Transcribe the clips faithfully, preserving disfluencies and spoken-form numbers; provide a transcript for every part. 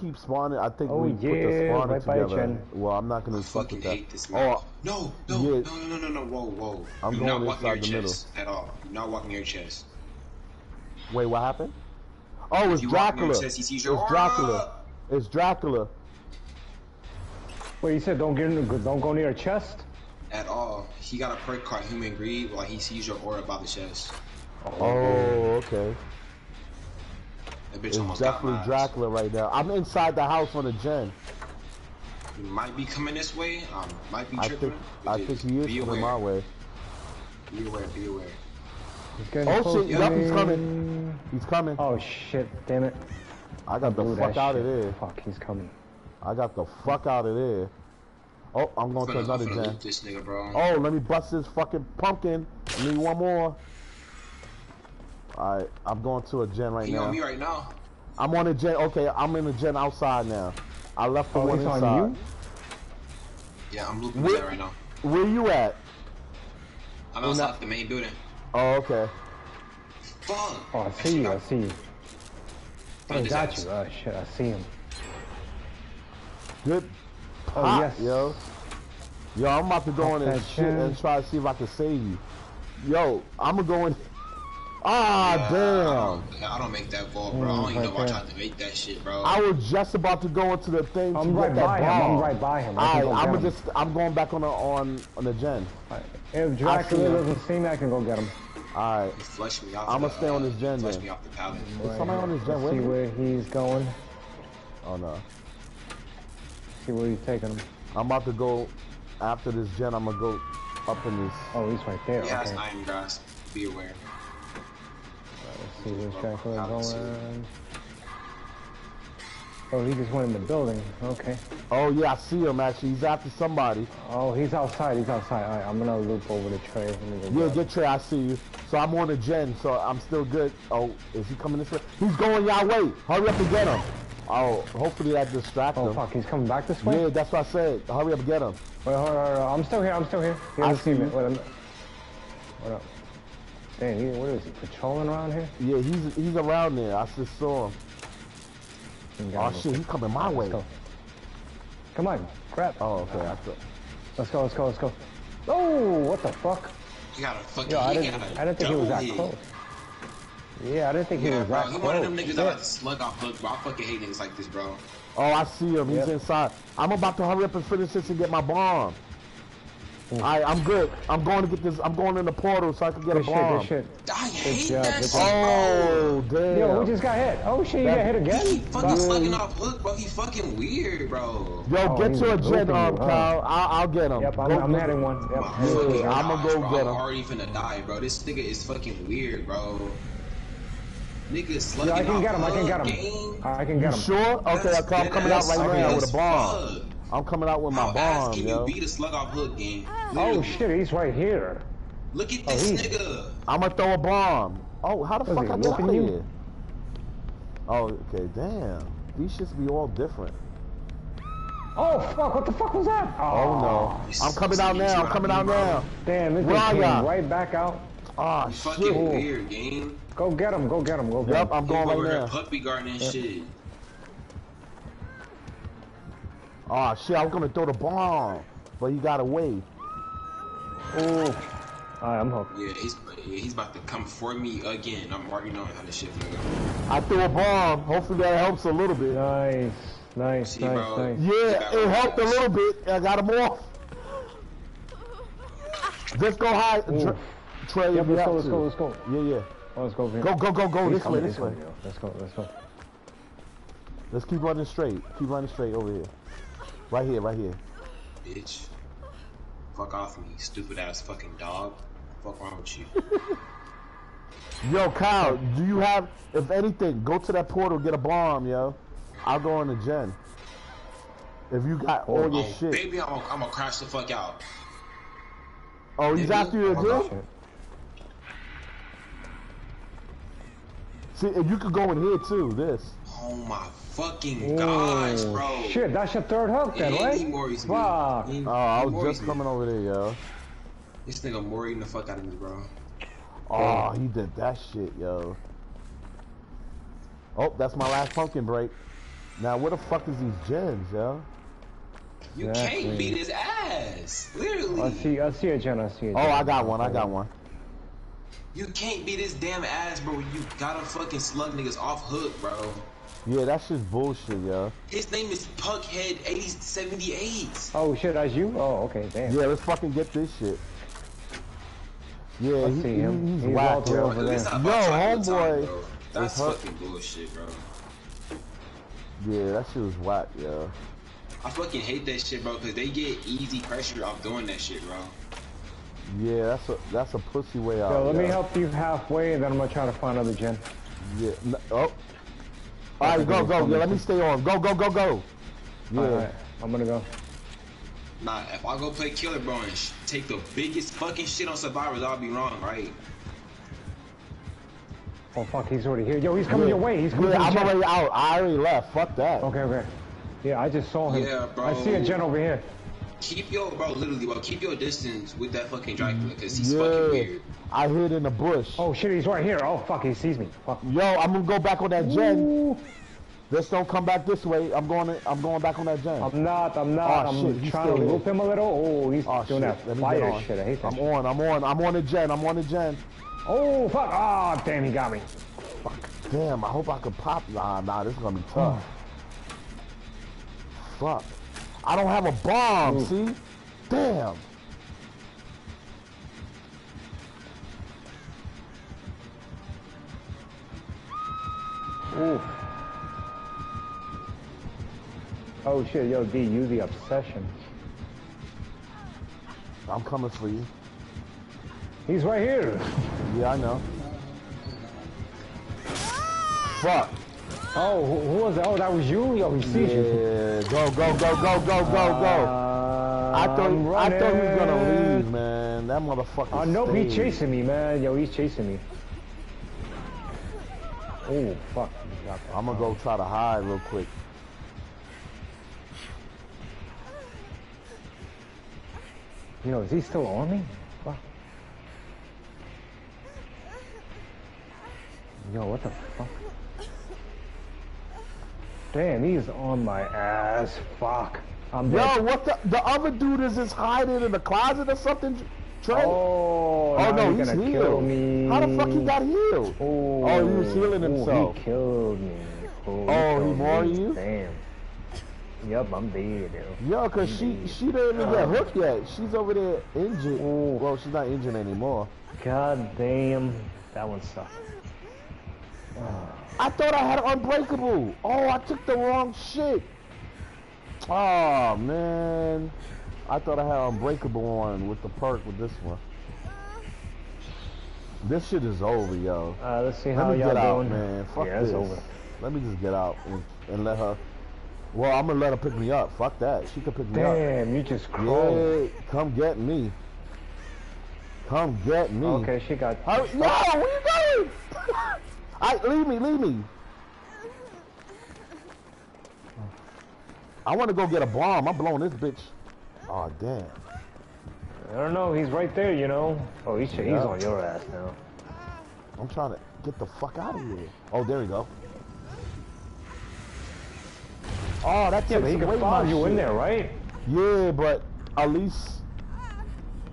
we keep spawning, I think oh, we yeah, put the spawner right together. Well, I'm not gonna fuck with that. This oh, no, no, yeah. no, no, no, no, whoa, whoa. I'm You're going not inside walking the your chest middle. At all. You're not walking your chest. Wait, what happened? Oh, it's you Dracula. Chest, he sees your it's Dracula. It's Dracula. Wait, you said don't get in the, don't go near your chest? At all. He got a perk called Human Greed while he sees your aura by the chest. Oh, oh okay. That bitch it's almost definitely got Dracula right now. I'm inside the house on the gen. He might be coming this way. Um, might be tripping. I think, I think he is coming aware. my way. Be aware, be aware. Oh shit, yep, he's coming. He's coming. Oh shit, damn it. I got Blew the fuck out shit. of there. Fuck, he's coming. I got the fuck out of there. Oh, I'm going to another gen. This nigga, bro. Oh, let me bust this fucking pumpkin. I need one more. Alright, I'm going to a gen right he now. You on me right now? I'm on a gen. Okay, I'm in a gen outside now. I left the oh, one inside. On you? Yeah, I'm looking at right now. Where you at? I'm outside the main building. Oh, okay. Fuck. Oh, I see you. I see you. I got you. Oh shit, I see him. Good. Oh ah, yes, yo. Yo, I'm about to go in and shit and try to see if I can save you. Yo, I'm gonna go in. Ah, yeah, damn! I don't, I don't make that ball, bro. Mm, I don't even right know I tried to make that shit, bro. I was just about to go into the thing. I'm to right by him. Ball. I'm right by him. I All right, I'm just. I'm going back on the on on the gen. Right. If Dracula doesn't see me, I can go get him. All right. Flush me off I'm gonna stay on this gen. Flush me off the pallet. Right. Somebody on this gen. Let's see where he's going. Oh no. Let's see where he's taking him. I'm about to go after this gen. I'm gonna go up in this. Oh, he's right there. Yeah, okay. It's Iron Grasp. Be aware. Let's see where's Dracula going. Oh, he just went in the building. Okay. Oh, yeah, I see him, actually. He's after somebody. Oh, he's outside. He's outside. All right, I'm going to loop over the tray. Yeah, get tray. I see you. So I'm on the gen, so I'm still good. Oh, is he coming this way? He's going your way. Hurry up and get him. Oh, hopefully that distracts him. Oh, fuck. He's coming back this way? Yeah, that's what I said. Hurry up and get him. Wait, hold on, hold on. I'm still here. I'm still here. He I see you. Wait, what up? Dang, he, what is he, patrolling around here? Yeah, he's he's around there. I just saw him. Oh shit, him. he's coming my let's way. Go. Come on, crap. Oh, okay. Right. Let's go, let's go, let's go. Oh, what the fuck? You gotta fucking Yo, I didn't, gotta I didn't think he was that close. Yeah, I didn't think yeah, he was bro, that close. He one of them niggas that like to slug off hook, bro. I fucking hate niggas like this, bro. Oh, I see him. He's yep. inside. I'm about to hurry up and finish this and get my bomb. Alright, I'm good. I'm going to get this. I'm going in the portal so I can get good a bomb. Shit, good shit. I hate job, that shit, Oh, damn. Yo, we just got hit. Oh, shit, you got hit again? He fucking bro. slugging off hook, bro. He fucking weird, bro. Yo, oh, get to a jet arm, Kyle. I'll, I'll get him. Yep, I'm, I'm adding one. Yep. Yeah, I'm gonna go bro. get him. I'm already finna die, bro. This nigga is fucking weird, bro. Nigga is slugging Yo, I can get him. I can get him. I can get him. You sure? Okay, I'm coming out right now with a bomb. I'm coming out with my How bomb, can yo. you beat a slug off hook game? Literally. Oh shit, he's right here. Look at this oh, nigga. I'ma throw a bomb. Oh, how the Does fuck I get out of here? Oh, okay, damn. These shits be all different. Oh fuck, what the fuck was that? Oh, oh no. This I'm coming out now, I'm coming out me, now. Damn, this thing came right back out. Ah, oh, shit. Fucking weird game. Go get him, go get him, go get him. Yep, I'm going over right now. Puppy garden and yep. shit. Oh shit, I was gonna throw the bomb, but he got away. Oh. Alright, I'm hooked. Yeah, he's, yeah, he's about to come for me again. I'm already knowing how this shit's gonna go. I threw a bomb. Hopefully that helps a little bit. Nice, nice, See, nice, bro, nice. Yeah, it helped a little bit. I got him off. Let's go high. Tra Trey, yep, let's go, let's to. go, let's go. Yeah, yeah. Oh, let's go, man. Go, go, go, go. He's this way, this way. way. Let's go, let's go. Let's keep running straight. Keep running straight over here. Right here, right here. Bitch. Fuck off me, stupid ass fucking dog. Fuck wrong with you. Yo, Kyle, do you have, if anything, go to that portal, get a bomb, yo. I'll go on the gen. If you got all oh, your oh, shit. Baby, I'm gonna crash the fuck out. Oh, he's baby, after you again? See, if you could go in here too, this. Oh my fucking gosh, bro. Shit, that's your third hook then, yeah, right? Fuck. Oh, I was just coming over there, yo. This nigga Mori'd the fuck out of me, bro. Oh, he did that shit, yo. Oh, that's my last pumpkin break. Now, where the fuck is these gems, yo? You yeah, can't man. beat his ass, literally. I see, I see a gem, I see a gem. Oh, I got one, I got one. You can't beat his damn ass, bro. You gotta fucking slug niggas off hook, bro. Yeah, that's just bullshit, yo. His name is Puckhead eight oh seven eight. Oh shit, that's you? Oh, okay, damn. Yeah, let's fucking get this shit. Yeah, he, see him. He, he's, he's wild, bro. Over there. Yo, homeboy. Time, that's fucking bullshit, bro. Yeah, that shit was whack, yo. I fucking hate that shit, bro, because they get easy pressure off doing that shit, bro. Yeah, that's a, that's a pussy way out. Yo, let yo. me help you halfway, and then I'm going to try to find other gen. Yeah. No, oh. All right, go, go. Yeah, let me stay on. Go, go, go, go. Yeah. All right, I'm going to go. Nah, if I go play Killer, bro, and sh take the biggest fucking shit on Survivors, I'll be wrong, right? Oh, fuck, he's already here. Yo, he's coming yeah. your way. He's coming yeah, I'm already out. I already left. Fuck that. Okay, okay. Yeah, I just saw him. Yeah, bro. I see a gen over here. Keep your, bro, literally, bro, keep your distance with that fucking Dracula, because he's yeah. fucking weird. I hid in the bush. Oh, shit, he's right here. Oh, fuck, he sees me. Fuck. Yo, I'm going to go back on that gen. Just don't come back this way. I'm going to, I'm going back on that gen. I'm not, I'm not. Oh, I'm shit, trying to loop him a little. Oh, he's oh, doing shit. that fire shit. I hate that. I'm shit. on, I'm on, I'm on the gen, I'm on the gen. Oh, fuck. Ah, oh, damn, he got me. Fuck. Damn, I hope I could pop. Nah, nah, this is going to be tough. Fuck. I don't have a bomb, Ooh. see? Damn. Ooh. Oh shit, yo, D, you the obsession. I'm coming for you. He's right here. Yeah, I know. Fuck. Oh, who, who was that? Oh, that was you? Yo, he sees yeah. you. Yeah, go, go, go, go, go, go, go. Uh, I thought, I thought he was gonna leave, man. That motherfucker. Uh, nope, he's chasing me, man. Yo, he's chasing me. Oh, fuck. I'm gonna go try to hide real quick. Yo, is he still on me? Fuck. Yo, what the fuck? Damn, he's on my ass. Fuck. I'm dead. Yo, what the? The other dude is just hiding in the closet or something? Trey? Oh, oh no, he's gonna healed. Kill me. How the fuck he got healed? Oh, oh he was healing himself. Oh, he killed me. Oh, oh he more you? Damn. Yup, I'm dead, yo. Yo, cause she, she didn't even get hooked yet. She's over there injured. Ooh. Well, she's not injured anymore. God damn. That one sucked. Oh. I thought I had Unbreakable. Oh, I took the wrong shit. Oh, man. I thought I had Unbreakable on with the perk with this one. This shit is over, yo. Uh, let's see how y'all doing. Let me get out, man. Fuck this. It's over. Let me just get out and, and let her. Well, I'm going to let her pick me up. Fuck that. She could pick me up. Damn, you just crawled. Yeah, come get me. Come get me. Okay, she got. No, where you going? I, leave me, leave me. I want to go get a bomb. I'm blowing this bitch. Oh, damn. I don't know. He's right there, you know. Oh, he's, yeah. he's on your ass now. I'm trying to get the fuck out of here. Oh, there we go. Oh, that's it. He can find you in there, right? Yeah, but at least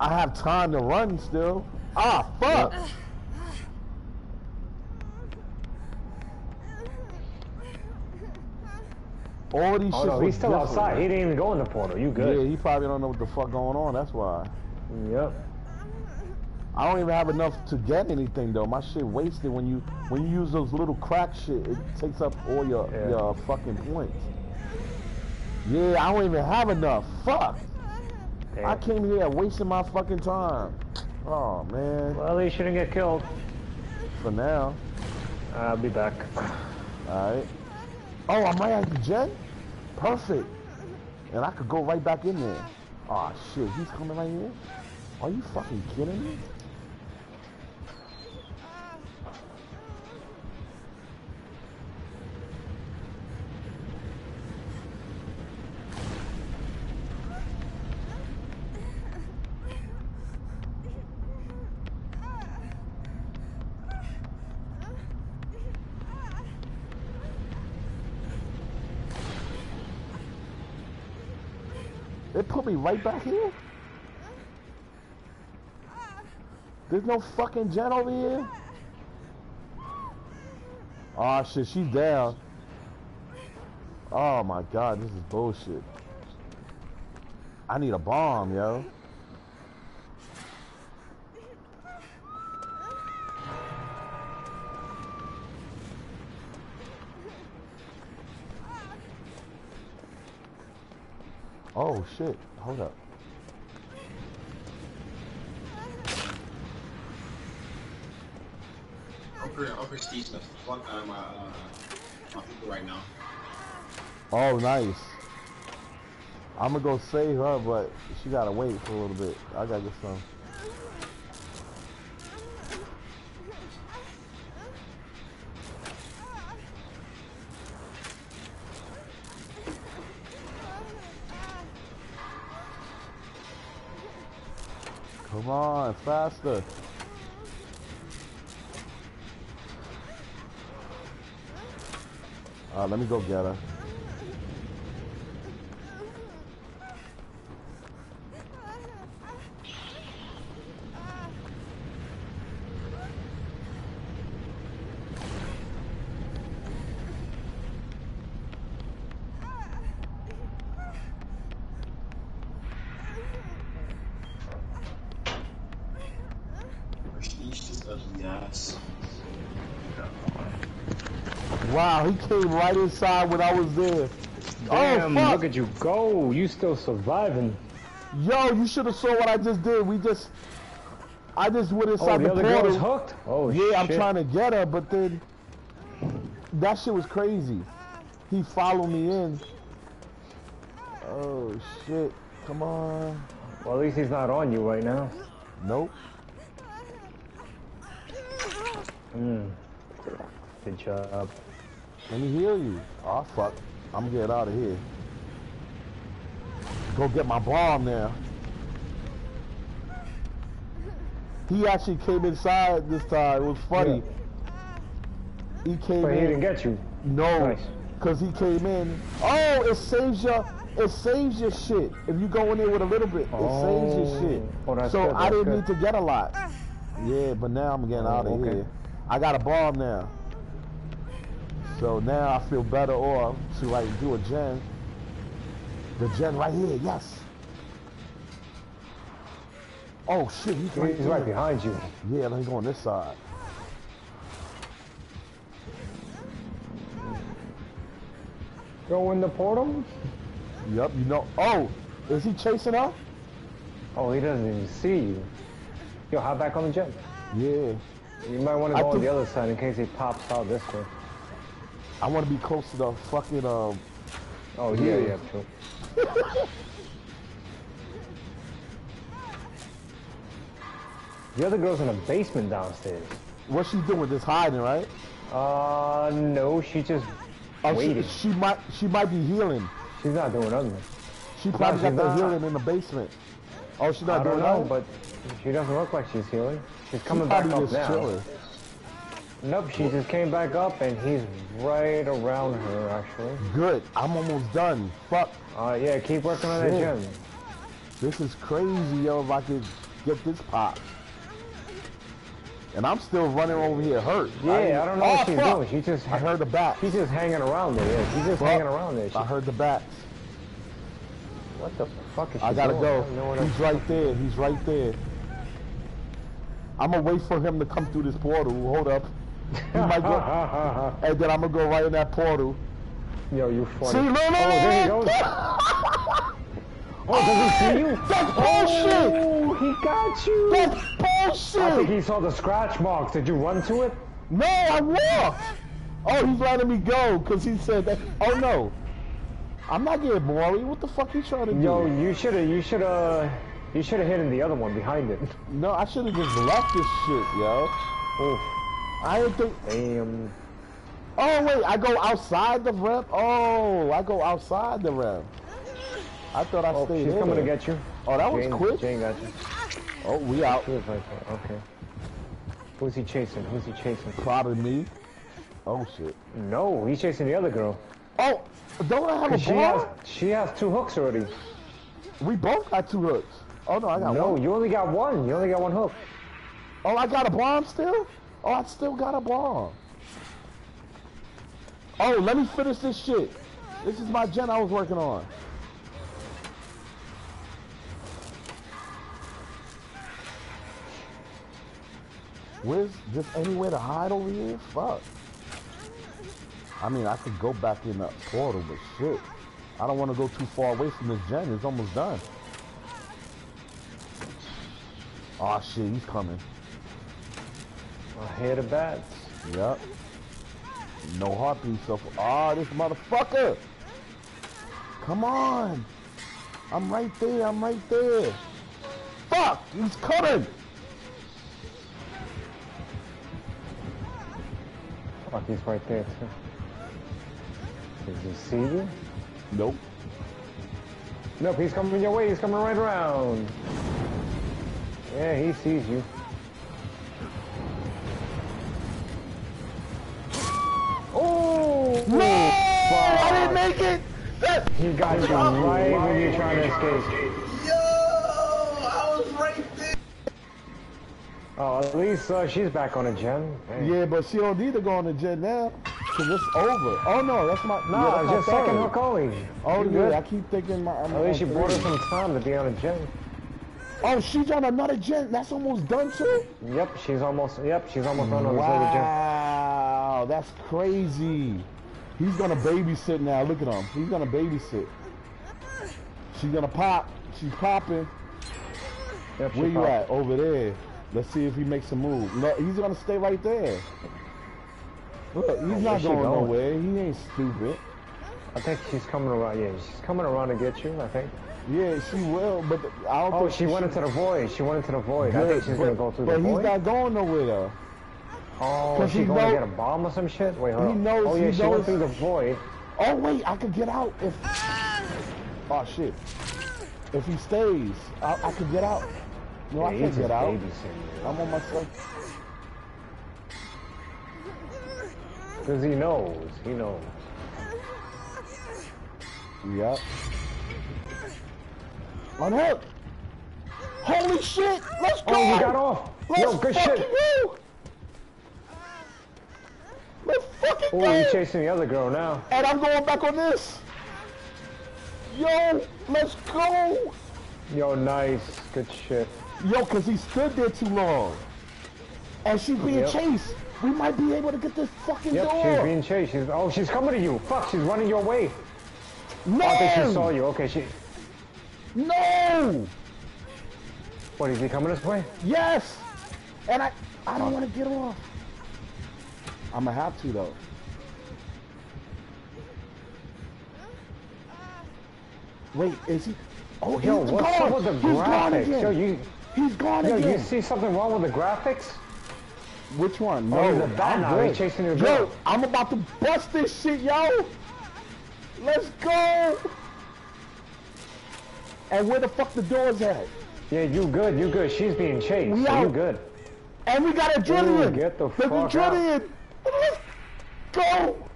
I have time to run still. Ah, fuck. Yeah. All these oh, no, he's still different. outside. He didn't even go in the portal. You good? Yeah, he probably don't know what the fuck going on. That's why. Yep. I don't even have enough to get anything though. My shit wasted when you when you use those little crack shit. It takes up all your yeah. your fucking points. Yeah, I don't even have enough. Fuck. Damn. I came here wasting my fucking time. Oh man. Well, he shouldn't get killed. For now. I'll be back. All right. Oh, I might have the jet? Perfect. And I could go right back in there. Aw, oh, shit, he's coming right here? Are you fucking kidding me? It put me right back here? There's no fucking gen over here? Aw, oh, shit, she's down. Oh my god, this is bullshit. I need a bomb, yo. Oh shit, hold up. I'm pretty I'm pretty steep stuff. Fuck out of my uh my people right now. Oh nice. I'ma go save her, but she gotta wait for a little bit. I gotta get some. Come on, faster. Alright, let me go get her. Wow, he came right inside when I was there. Damn, oh, fuck. Look at you go. You still surviving. Yo, you should have saw what I just did. We just... I just went inside the portal. Oh, the, the other girl was hooked? Oh, yeah, shit. I'm trying to get her, but then... That shit was crazy. He followed me in. Oh, shit. Come on. Well, at least he's not on you right now. Nope. Mm. Good job. Let me heal you. Oh fuck. I'm getting out of here. Go get my bomb now. He actually came inside this time. It was funny. Yeah. He came but in. He didn't get you. No. Nice. Cause he came in. Oh, it saves your it saves your shit. If you go in there with a little bit, it oh. saves your shit. Oh, that's so good, that's I didn't good. need to get a lot. Yeah, but now I'm getting oh, out of okay. here. I got a bomb now. So now I feel better, or to like do a gen. The gen right here, yes. Oh shit, he's right, he's right behind you. Yeah, let me go on this side. Go in the portal? Yep, you know. Oh, is he chasing her? Oh, he doesn't even see you. Yo, hop back on the gen. Yeah. You might want to go on the other side in case he pops out this way. I want to be close to the fucking, um... Oh, yeah, yeah, true. The other girl's in the basement downstairs. What's she doing? Just hiding, right? Uh, no, she just oh, waiting. She, she, might, she might be healing. She's not doing nothing. She probably no, got the not. healing in the basement. Oh, she's not I doing nothing? I don't know, but she doesn't look like she's healing. She's coming she back up now. Chilling. Nope, she just came back up and he's right around her, actually. Good, I'm almost done. Fuck. Uh, yeah, keep working on that gem. This is crazy, yo, if I could get this pop. And I'm still running over here hurt. Yeah, I, I don't know oh, what she's fuck. doing. She just... I heard the bats. She's just hanging around there, yeah. She's just fuck. hanging around there. She... I heard the bats. What the fuck is she I gotta doing? go. I he's right talking. there. He's right there. I'm gonna wait for him to come through this portal. Hold up. He might go, and then I'm gonna go right in that portal. Yo, you funny. See, no, no, oh, there he goes. oh, oh, does he see you? That's bullshit! Oh, he got you! That's bullshit! I think he saw the scratch marks. Did you run to it? No, I walked! Oh, he's letting me go, because he said that. Oh, no. I'm not getting Maury. What the fuck are you trying to do? Yo, you should've, you should've, you should've hidden the other one behind it. No, I should've just left this shit, yo. Oof. I didn't think. Damn. Oh wait, I go outside the ramp. Oh, I go outside the ramp. I thought I oh, stayed. She's in coming there. to get you. Oh, that Jane, was quick. Jane got you. Oh, we oh, out. Right okay. Who's he chasing? Who's he chasing? Probably me. Oh shit. No, he's chasing the other girl. Oh, don't I have a bar? She has, she has two hooks already. We both got two hooks. Oh no, I got no, one. No, you only got one. You only got one hook. Oh, I got a bomb still? Oh, I still got a bomb. Oh, let me finish this shit. This is my gen I was working on. Where's just anywhere to hide over here? Fuck. I mean, I could go back in that portal, but shit. I don't want to go too far away from this gen. It's almost done. Aw, oh, shit, he's coming. I hear the bats. Yep. No heartbeat so far. Oh, this motherfucker! Come on! I'm right there, I'm right there. Fuck! He's coming! Fuck, he's right there too. Did he see you? Nope. Nope, he's coming your way, he's coming right around. Yeah, he sees you. Oh! No! I didn't make it! That, you got you right when you're trying to escape. Yo! I was right there! Oh, at least uh, she's back on the gen. Dang. Yeah, but she don't need to go on the gen now. Cause it's over. Oh no, that's my... No, yeah, that's just my second hook only. Oh yeah, I keep thinking my... I'm at least she brought her some time to be on the gen. Oh, she's on another gen. That's almost done too? Yep, she's almost... Yep, she's almost on another wow. gen. Wow, that's crazy. He's gonna babysit now. Look at him. He's gonna babysit. She's gonna pop. She's popping. Yep, she Where you popped. At? Over there. Let's see if he makes a move. No, he's gonna stay right there. Look, he's oh, not going nowhere. He ain't stupid. I think she's coming around. Yeah, she's coming around to get you, I think. Yeah, she will, but the, I don't oh, think she... Oh, she went into the void. She went into the void. Good, I think she's but, gonna go through the void. But he's not going nowhere, though. Oh, is she going to get a bomb or some shit? Wait, hold on. He knows, oh, yeah, she went through the void. Oh, wait, I could get out if... Oh, shit. If he stays, I, I could get out. No, yeah, I can't get out. I'm on myself. Because he knows. He knows. Yep. Unhook! Holy shit! Let's go! Oh, he got off! Let's Yo, good shit! Go. Let's fucking Ooh, go! Oh, he's chasing the other girl now. And I'm going back on this! Yo! Let's go! Yo, nice. Good shit. Yo, cause he stood there too long. And she's being yep. chased. We might be able to get this fucking yep, door. She's being chased. She's, oh, she's coming to you. Fuck, she's running your way. No! Oh, I think she saw you. Okay, she... No! What, is he coming this way? Yes! And I... I don't want to get off. I'm gonna have to, though. Wait, is he... Oh, he's Yo, what's gone. Up with the he's graphics? Gone Yo, you... He's gone Yo, again. You see something wrong with the graphics? Which one? No, oh, the bat now. He's chasing your girl. Yo, I'm about to bust this shit, yo! Let's go! And where the fuck the door's at? Yeah, you good, you good. She's being chased. So you good. And we got adrenaline. Dude, get the fuck out. Adrenaline. Let's go.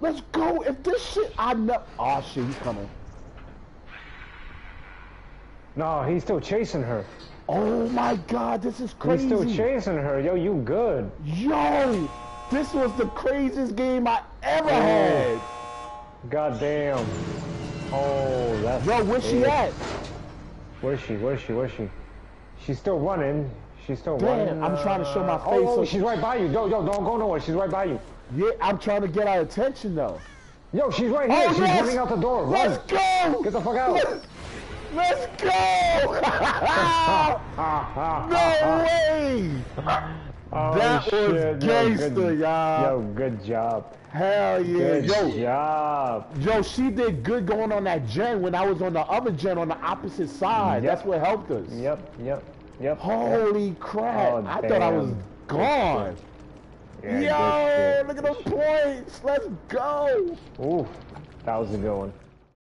Let's go. If this shit, I know. Oh shit, he's coming. No, he's still chasing her. Oh my god, this is crazy. He's still chasing her. Yo, you good. Yo, this was the craziest game I ever had. God damn. Oh, that's... Yo, where's it. she at? Where's she? Where's she? Where's she? She's still running. She's still damn, running. I'm trying to show my face. Oh, so she's right by you. Yo, yo, don't go nowhere. She's right by you. Yeah, I'm trying to get our attention, though. Yo, she's right here. Oh, she's yes. running out the door. Run. Let's go! Get the fuck out. Let's, Let's go! No way! Oh, that shit. was gangster, y'all. Yo, good job. Hell yeah, good yo. job. Yo, she did good going on that gen when I was on the other gen on the opposite side. Yep. That's what helped us. Yep, yep, yep. Holy yep. crap. Oh, I damn. thought I was gone. Yeah, yo, look at those points. Let's go. Ooh, that was a good one.